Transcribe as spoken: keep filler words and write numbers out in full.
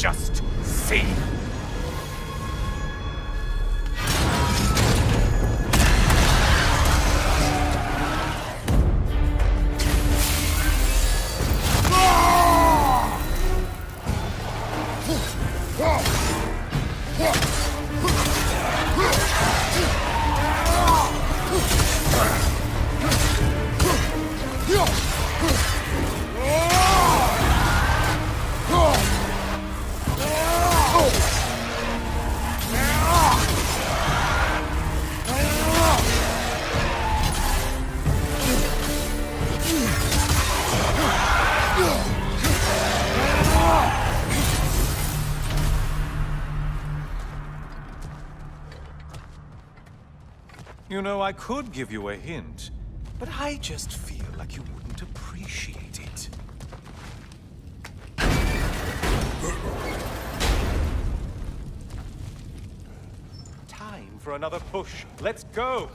just see. You know, I could give you a hint, but I just feel like you wouldn't appreciate it. Time for another push. Let's go!